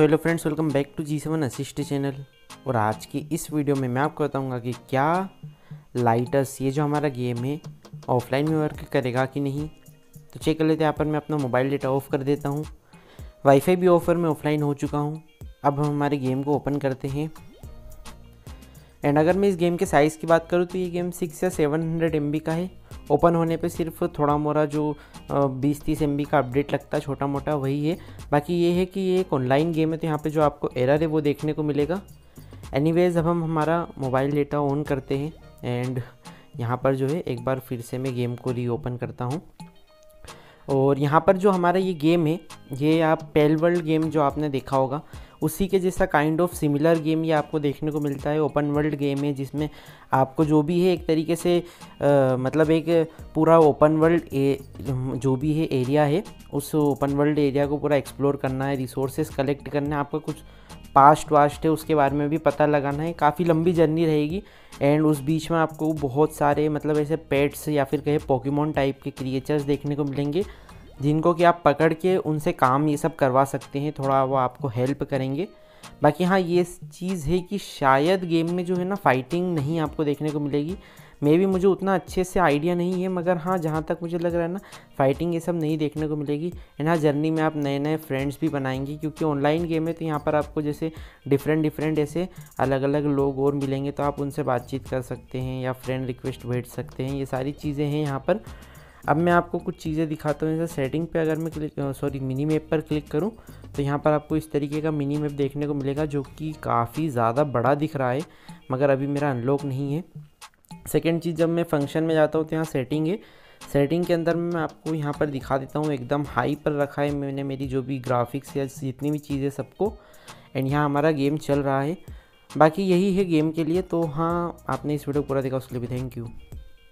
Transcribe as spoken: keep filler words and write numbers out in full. So hello friends, welcome back to G seven assist channel. और आज की इस वीडियो में मैं आपको बताऊंगा कि क्या लाइटस ये जो हमारा गेम है ऑफलाइन में वर्क करेगा कि नहीं। तो चेक कर लेते हैं। यहाँ पर मैं अपना मोबाइल डेटा ऑफ कर देता हूँ, वाईफाई भी ऑफ और मैं ऑफलाइन हो चुका हूँ। अब हम हमारे गेम को ओपन करते हैं। एंड अगर मैं इस गेम के साइज़ की बात करूँ तो ये गेम सिक्स या सेवन हंड्रेड एम बी का है। ओपन होने पे सिर्फ थोड़ा मोरा जो बीस तीस एम बी का अपडेट लगता है छोटा मोटा, वही है। बाकी ये है कि ये एक ऑनलाइन गेम है, तो यहाँ पे जो आपको एरर है वो देखने को मिलेगा। एनीवेज, अब हम हमारा मोबाइल डेटा ऑन करते हैं एंड यहाँ पर जो है एक बार फिर से मैं गेम को रीओपन करता हूँ। और यहाँ पर जो हमारा ये गेम है, ये आप पैलवर्ल्ड गेम जो आपने देखा होगा उसी के जैसा काइंड ऑफ सिमिलर गेम ये आपको देखने को मिलता है। ओपन वर्ल्ड गेम है जिसमें आपको जो भी है एक तरीके से आ, मतलब एक पूरा ओपन वर्ल्ड जो भी है एरिया है, उस ओपन वर्ल्ड एरिया को पूरा एक्सप्लोर करना है, रिसोर्सेज कलेक्ट करना है, आपका कुछ पास्ट वास्ट है उसके बारे में भी पता लगाना है। काफ़ी लंबी जर्नी रहेगी एंड उस बीच में आपको बहुत सारे मतलब ऐसे पेट्स या फिर कहे पोकेमॉन टाइप के क्रिएचर्स देखने को मिलेंगे जिनको कि आप पकड़ के उनसे काम ये सब करवा सकते हैं, थोड़ा वो आपको हेल्प करेंगे। बाकी हाँ, ये चीज़ है कि शायद गेम में जो है ना फाइटिंग नहीं आपको देखने को मिलेगी। मे भी मुझे उतना अच्छे से आइडिया नहीं है, मगर हाँ जहाँ तक मुझे लग रहा है ना फाइटिंग ये सब नहीं देखने को मिलेगी। एंड हाँ, जर्नी में आप नए नए फ्रेंड्स भी बनाएंगे क्योंकि ऑनलाइन गेम है, तो यहाँ पर आपको जैसे डिफरेंट डिफरेंट ऐसे अलग अलग लोग और मिलेंगे, तो आप उनसे बातचीत कर सकते हैं या फ्रेंड रिक्वेस्ट भेज सकते हैं। ये सारी चीज़ें हैं यहाँ पर। अब मैं आपको कुछ चीज़ें दिखाता हूँ। जैसे सेटिंग पे अगर मैं क्लिक सॉरी मिनी मैप पर क्लिक करूँ तो यहाँ पर आपको इस तरीके का मिनी मैप देखने को मिलेगा जो कि काफ़ी ज़्यादा बड़ा दिख रहा है, मगर अभी मेरा अनलॉक नहीं है। सेकंड चीज़, जब मैं फंक्शन में जाता हूँ तो यहाँ सेटिंग है। सेटिंग के अंदर मैं आपको यहाँ पर दिखा देता हूँ, एकदम हाई पर रखा है मैंने मेरी जो भी ग्राफिक्स या जितनी भी चीज़ें सबको। एंड यहाँ हमारा गेम चल रहा है। बाकी यही है गेम के लिए। तो हाँ, आपने इस वीडियो को पूरा देखा उसके लिए भी थैंक यू।